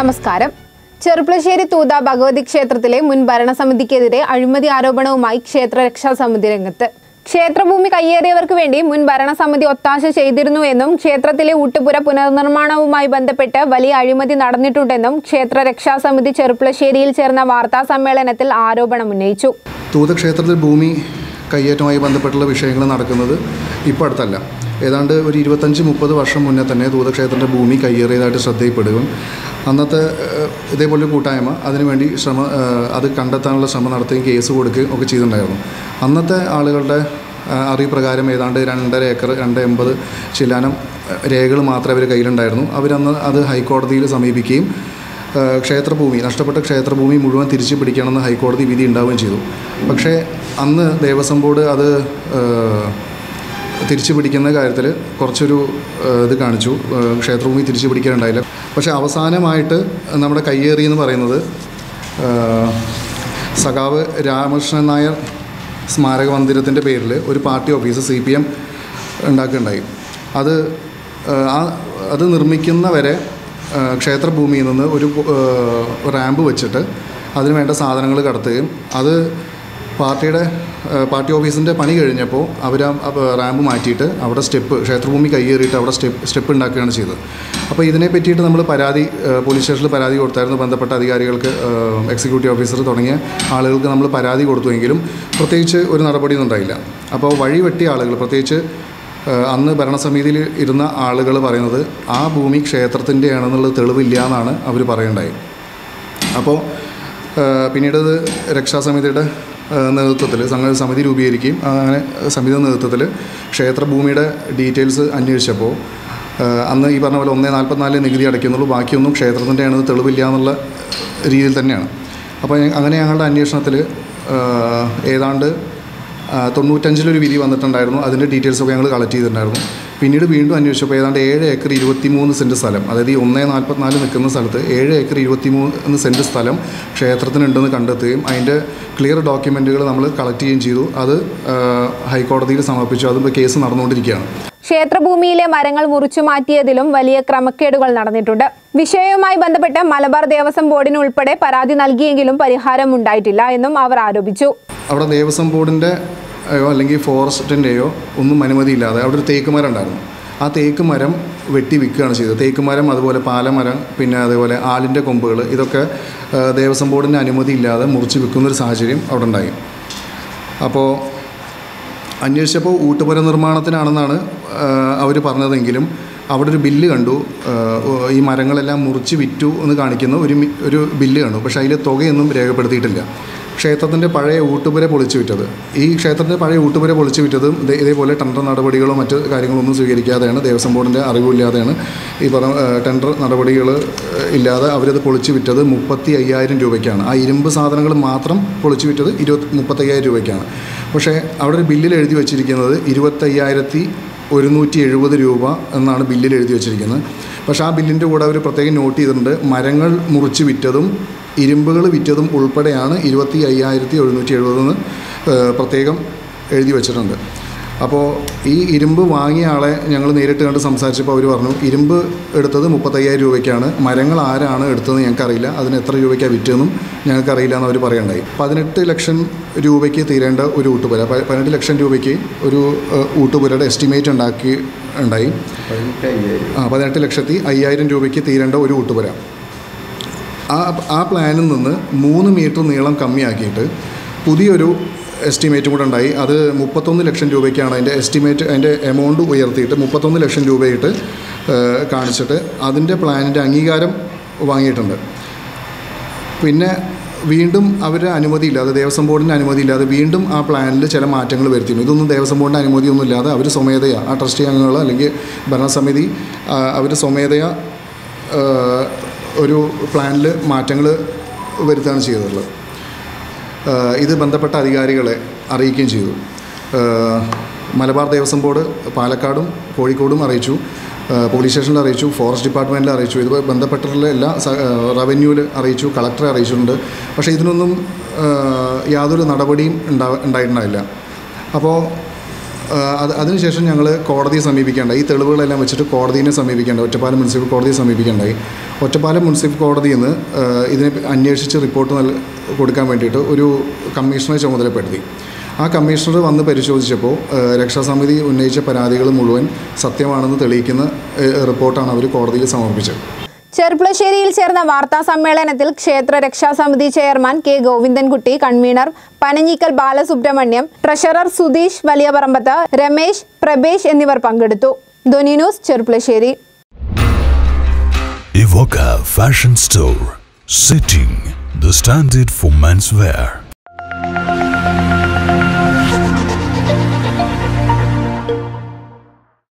നമസ്കാരം. ചെറുപ്പുളശ്ശേരി തൂത ഭഗവതി ക്ഷേത്രത്തിലെ മുൻ ഭരണസമിതിക്കെതിരെ അഴിമതി ആരോപണവുമായി ക്ഷേത്രരക്ഷാ സമിതി രംഗത്ത്. ക്ഷേത്രഭൂമി കയ്യേറിയവർക്ക് വേണ്ടി മുൻ ഭരണസമിതി ഒത്താശ ചെയ്തിരുന്നുവെന്നും ക്ഷേത്രത്തിലെ ഊട്ടുപുര പുനർനിർമ്മാണവുമായി ബന്ധപ്പെട്ട് വലിയ അഴിമതി നടന്നിട്ടുണ്ടെന്നും ക്ഷേത്രരക്ഷാ സമിതി ചെറുപ്പുളശ്ശേരിയിൽ ചേർന്ന വാർത്താ സമ്മേളനത്തിൽ ആരോപണമുന്നയിച്ചു. തൂത ക്ഷേത്രത്തിൽ ഭൂമി കയ്യേറ്റവുമായി ബന്ധപ്പെട്ടുള്ള വിഷയങ്ങൾ നടക്കുന്നത് ഇപ്പോൾ അടുത്തല്ല, ഏതാണ്ട് ഒരു 25-30 വർഷം മുന്നേ തന്നെ തൂതക്ഷേത്രത്തിൻ്റെ ഭൂമി കയ്യേറിയതായിട്ട് ശ്രദ്ധയിൽപ്പെടുകയും അന്നത്തെ ഇതേപോലെ കൂട്ടായ്മ അതിനുവേണ്ടി അത് കണ്ടെത്താനുള്ള ശ്രമം നടത്തുകയും കേസ് കൊടുക്കുകയും ഒക്കെ ചെയ്തിട്ടുണ്ടായിരുന്നു. അന്നത്തെ ആളുകളുടെ അറിവ് പ്രകാരം ഏതാണ്ട് 2.5 ഏക്കർ 280 ശിലാനം രേഖകൾ മാത്രമേ അവർ കയ്യിലുണ്ടായിരുന്നു. അവരന്ന് അത് ഹൈക്കോടതിയിൽ സമീപിക്കുകയും ക്ഷേത്രഭൂമി നഷ്ടപ്പെട്ട ക്ഷേത്രഭൂമി മുഴുവൻ തിരിച്ചു പിടിക്കണമെന്ന് ഹൈക്കോടതി വിധി ഉണ്ടാവുകയും ചെയ്തു. പക്ഷേ അന്ന് ദേവസ്വം ബോർഡ് അത് തിരിച്ചു പിടിക്കുന്ന കാര്യത്തിൽ കുറച്ചൊരു ഇത് കാണിച്ചു, ക്ഷേത്രഭൂമി തിരിച്ചു പിടിക്കാനുണ്ടായില്ല. പക്ഷേ അവസാനമായിട്ട് നമ്മുടെ കയ്യേറി എന്ന് പറയുന്നത് സഖാവ് രാമകൃഷ്ണൻ നായർ സ്മാരക മന്ദിരത്തിൻ്റെ പേരിൽ ഒരു പാർട്ടി ഓഫീസ് CPM ഉണ്ടാക്കുകയുണ്ടായി. അത് നിർമ്മിക്കുന്നവരെ ക്ഷേത്രഭൂമിയിൽ നിന്ന് ഒരു റാമ്പ് വെച്ചിട്ട് അതിന് വേണ്ട സാധനങ്ങൾ കടത്തുകയും അത് പാർട്ടി ഓഫീസിൻ്റെ പണി കഴിഞ്ഞപ്പോൾ അവർ റാമ്പ് മാറ്റിയിട്ട് അവിടെ സ്റ്റെപ്പ് ക്ഷേത്രഭൂമി കയ്യേറിയിട്ട് അവിടെ സ്റ്റെപ്പ് ഉണ്ടാക്കുകയാണ് ചെയ്തത്. അപ്പോൾ ഇതിനെ പറ്റിയിട്ട് നമ്മൾ പോലീസ് സ്റ്റേഷനിൽ പരാതി കൊടുത്തായിരുന്നു. ബന്ധപ്പെട്ട അധികാരികൾക്ക്, എക്സിക്യൂട്ടീവ് ഓഫീസർ തുടങ്ങിയ ആളുകൾക്ക് നമ്മൾ പരാതി കൊടുത്തുവെങ്കിലും പ്രത്യേകിച്ച് ഒരു നടപടിയൊന്നും ഉണ്ടായില്ല. അപ്പോൾ വഴിവെട്ടിയ ആളുകൾ, പ്രത്യേകിച്ച് അന്ന് ഭരണസമിതിയിൽ ഇരുന്ന ആളുകൾ പറയുന്നത് ആ ഭൂമി ക്ഷേത്രത്തിൻ്റെയാണെന്നുള്ള തെളിവില്ല എന്നാണ് അവർ പറയുണ്ടായി. അപ്പോൾ പിന്നീട് അത് രക്ഷാസമിതിയുടെ നേതൃത്വത്തിൽ സമിതി രൂപീകരിക്കുകയും അങ്ങനെ സമിതിയുടെ നേതൃത്വത്തിൽ ക്ഷേത്രഭൂമിയുടെ ഡീറ്റെയിൽസ് അന്വേഷിച്ചപ്പോൾ അന്ന് ഈ പറഞ്ഞ പോലെ 1.44 നികുതി അടയ്ക്കുന്നുള്ളൂ, ബാക്കിയൊന്നും ക്ഷേത്രത്തിൻ്റെയാണെന്ന് തെളിവില്ല എന്നുള്ള രീതിയിൽ തന്നെയാണ്. അപ്പോൾ അങ്ങനെ ഞങ്ങളുടെ അന്വേഷണത്തിൽ ഏതാണ്ട് 95-ൽ ഒരു വിധി വന്നിട്ടുണ്ടായിരുന്നു. അതിൻ്റെ ഡീറ്റെയിൽസൊക്കെ ഞങ്ങൾ കളക്ട് ചെയ്തിട്ടുണ്ടായിരുന്നു. പിന്നീട് വീണ്ടും അന്വേഷിച്ചപ്പോൾ ഏതാണ്ട് 7 ഏക്കർ 23 സെൻറ്റ് സ്ഥലം, അതായത് ഈ 1.44 നിൽക്കുന്ന സ്ഥലത്ത് 7 ഏക്കർ 23 സെൻറ്റ് സ്ഥലം ക്ഷേത്രത്തിനുണ്ടെന്ന് കണ്ടെത്തുകയും അതിൻ്റെ ക്ലിയർ ഡോക്യുമെൻറ്റുകൾ നമ്മൾ കളക്ട് ചെയ്യുകയും ചെയ്തു. അത് ഹൈക്കോടതിയിൽ സമർപ്പിച്ചു. അതിപ്പോൾ കേസ് നടന്നുകൊണ്ടിരിക്കുകയാണ്. ക്ഷേത്രഭൂമിയിലെ മരങ്ങൾ മുറിച്ചു മാറ്റിയതിലും വലിയ ക്രമക്കേടുകൾ നടന്നിട്ടുണ്ട്. വിഷയവുമായി ബന്ധപ്പെട്ട് മലബാർ ദേവസ്വം ബോർഡിന് ഉൾപ്പെടെ പരാതി നൽകിയെങ്കിലും പരിഹാരം ഉണ്ടായിട്ടില്ല എന്നും അവർ ആരോപിച്ചു. അവിടെ ദേവസ്വം ബോർഡിൻ്റെ അല്ലെങ്കിൽ ഫോറസ്റ്റിൻ്റെയോ ഒന്നും അനുമതിയില്ലാതെ അവിടെ ഒരു തേക്ക് മരം ഉണ്ടായിരുന്നു. ആ തേക്ക് മരം വെട്ടി വിൽക്കുകയാണ് ചെയ്തത്. തേക്ക് മരം, അതുപോലെ പാലമരം, പിന്നെ അതേപോലെ ആലിൻ്റെ കൊമ്പുകൾ, ഇതൊക്കെ ദേവസ്വം ബോർഡിൻ്റെ അനുമതി ഇല്ലാതെ മുറിച്ച് വിൽക്കുന്നൊരു സാഹചര്യം അവിടെ ഉണ്ടായി. അപ്പോൾ അന്വേഷിച്ചപ്പോൾ ഊട്ടുപുര നിർമ്മാണത്തിനാണെന്നാണ് അവർ പറഞ്ഞതെങ്കിലും അവിടെ ഒരു ബില്ല് കണ്ടു, ഈ മരങ്ങളെല്ലാം മുറിച്ച് വിറ്റു എന്ന് കാണിക്കുന്ന ഒരു ബില്ല് കണ്ടു. പക്ഷേ അതിലെ തുകയൊന്നും രേഖപ്പെടുത്തിയിട്ടില്ല. ക്ഷേത്രത്തിൻ്റെ പഴയ ഊട്ടുപുര പൊളിച്ചു വിറ്റത് ഇതേപോലെ ടെൻഡർ നടപടികളോ മറ്റ് കാര്യങ്ങളൊന്നും സ്വീകരിക്കാതെയാണ്, ദേവസ്വം ബോർഡിൻ്റെ അറിവില്ലാതെയാണ് ഈ പറഞ്ഞ ടെൻഡർ നടപടികൾ ഇല്ലാതെ അവരത് പൊളിച്ചു വിറ്റത് 35,000 രൂപയ്ക്കാണ്. ആ ഇരുമ്പ് സാധനങ്ങൾ മാത്രം പൊളിച്ചു വിറ്റത് 35,000 രൂപയ്ക്കാണ്. പക്ഷേ അവിടെ ഒരു ബില്ലിൽ എഴുതി വച്ചിരിക്കുന്നത് 25,170 രൂപ എന്നാണ് ബില്ലിൽ എഴുതി വച്ചിരിക്കുന്നത്. പക്ഷേ ആ ബില്ലിൻ്റെ കൂടെ അവർ പ്രത്യേകം നോട്ട് ചെയ്തിട്ടുണ്ട്, മരങ്ങൾ മുറിച്ച് വിറ്റതും ഇരുമ്പുകൾ വിറ്റതും ഉൾപ്പെടെയാണ് 25,170 എന്ന് പ്രത്യേകം എഴുതി വച്ചിട്ടുണ്ട്. അപ്പോൾ ഈ ഇരുമ്പ് വാങ്ങിയ ആളെ ഞങ്ങൾ നേരിട്ട് കണ്ട് സംസാരിച്ചപ്പോൾ അവർ പറഞ്ഞു, ഇരുമ്പ് എടുത്തത് 35,000 രൂപയ്ക്കാണ്, മരങ്ങൾ ആരാണ് എടുത്തതെന്ന് ഞങ്ങൾക്കറിയില്ല, അതിന് എത്ര രൂപയ്ക്കാണ് വിറ്റതെന്നും ഞങ്ങൾക്കറിയില്ല എന്ന് അവർ പറയണ്ടായി. 18 ലക്ഷം രൂപയ്ക്ക് തീരേണ്ട ഒരു ഊട്ടുപുര 18 ലക്ഷം രൂപയ്ക്ക് ഒരു ഊട്ടുപുരയുടെ എസ്റ്റിമേറ്റ് ഉണ്ടാക്കി ഉണ്ടായി. 18,50,000 രൂപയ്ക്ക് തീരേണ്ട ഒരു ഊട്ടുപുര ആ പ്ലാനിൽ നിന്ന് 3 മീറ്റർ നീളം കമ്മിയാക്കിയിട്ട് പുതിയൊരു എസ്റ്റിമേറ്റും കൂടെ ഉണ്ടായി. അത് 31 ലക്ഷം രൂപയ്ക്കാണ് അതിൻ്റെ എസ്റ്റിമേറ്റ്. അതിൻ്റെ എമൗണ്ട് ഉയർത്തിയിട്ട് 31 ലക്ഷം രൂപയായിട്ട് കാണിച്ചിട്ട് അതിൻ്റെ പ്ലാനിൻ്റെ അംഗീകാരം വാങ്ങിയിട്ടുണ്ട്. പിന്നെ വീണ്ടും അവരുടെ അനുമതിയില്ലാതെ, ദേവസ്വം ബോർഡിൻ്റെ അനുമതിയില്ലാതെ വീണ്ടും ആ പ്ലാനിൽ ചില മാറ്റങ്ങൾ വരുത്തിയിരുന്നു. ഇതൊന്നും ദേവസ്വം ബോർഡിൻ്റെ അനുമതിയൊന്നും ഇല്ലാതെ അവർ സ്വമേധയാ, ആ ട്രസ്റ്റി അംഗങ്ങൾ അല്ലെങ്കിൽ ഭരണസമിതി അവർ സ്വമേധയാ ഒരു പ്ലാനിൽ മാറ്റങ്ങൾ വരുത്തുകയാണ് ചെയ്തിട്ടുള്ളത്. ഇത് ബന്ധപ്പെട്ട അധികാരികളെ അറിയിക്കുകയും ചെയ്തു. മലബാർ ദേവസ്വം ബോർഡ് പാലക്കാടും കോഴിക്കോടും അറിയിച്ചു, പോലീസ് സ്റ്റേഷനിൽ അറിയിച്ചു, ഫോറസ്റ്റ് ഡിപ്പാർട്ട്മെൻറ്റിൽ അറിയിച്ചു, ഇത് ബന്ധപ്പെട്ടിട്ടുള്ള എല്ലാ റവന്യൂവിൽ അറിയിച്ചു, കളക്ടറെ അറിയിച്ചിട്ടുണ്ട്. പക്ഷേ ഇതിനൊന്നും യാതൊരു നടപടിയും ഉണ്ടായിട്ടുണ്ടായില്ല. അപ്പോൾ അതിനുശേഷം ഞങ്ങൾ കോടതിയെ സമീപിക്കേണ്ടായി. ഈ തെളിവുകളെല്ലാം വെച്ചിട്ട് കോടതിയെ സമീപിക്കേണ്ട ഒറ്റപ്പാലം മുനിസിപ്പൽ കോടതിയെ സമീപിക്കേണ്ടായി. ഒറ്റപ്പാലം മുനിസിപ്പൽ കോടതിയിൽ നിന്ന് ഇതിനെ അന്വേഷിച്ച് റിപ്പോർട്ട് കൊടുക്കാൻ വേണ്ടിയിട്ട് ഒരു കമ്മീഷണറെ ചുമതലപ്പെടുത്തി. ആ കമ്മീഷണർ വന്ന് പരിശോധിച്ചപ്പോൾ രക്ഷാസമിതി ഉന്നയിച്ച പരാതികൾ മുഴുവൻ സത്യമാണെന്ന് തെളിയിക്കുന്ന റിപ്പോർട്ടാണ് അവർ കോടതിയിൽ സമർപ്പിച്ചത്. ചെർപ്പുളശ്ശേരിയിൽ ചേർന്ന വാർത്താ സമ്മേളനത്തിൽ ക്ഷേത്ര രക്ഷാസമിതി chairman K Govindan Kutty, convener Pananjikkal Balasubrahmanyam, treasurer Sudheesh, Valiyavarambath Ramesh, Prabesh എന്നിവർ പങ്കെടുത്തു. Dhwani news Cherpulassery. Evoca Fashion Store, setting the standard for menswear.